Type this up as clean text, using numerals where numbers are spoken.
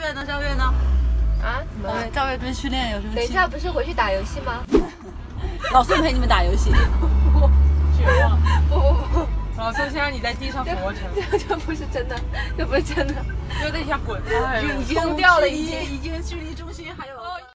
月呢？赵月呢？啊？怎么了？赵月对训练有什么？等一下不是回去打游戏吗？老宋陪你们打游戏。绝望！不。老宋先让你在地上活着。这不是真的，这不是真的。就那一下滚！已经疯掉了，已经距离中心还有。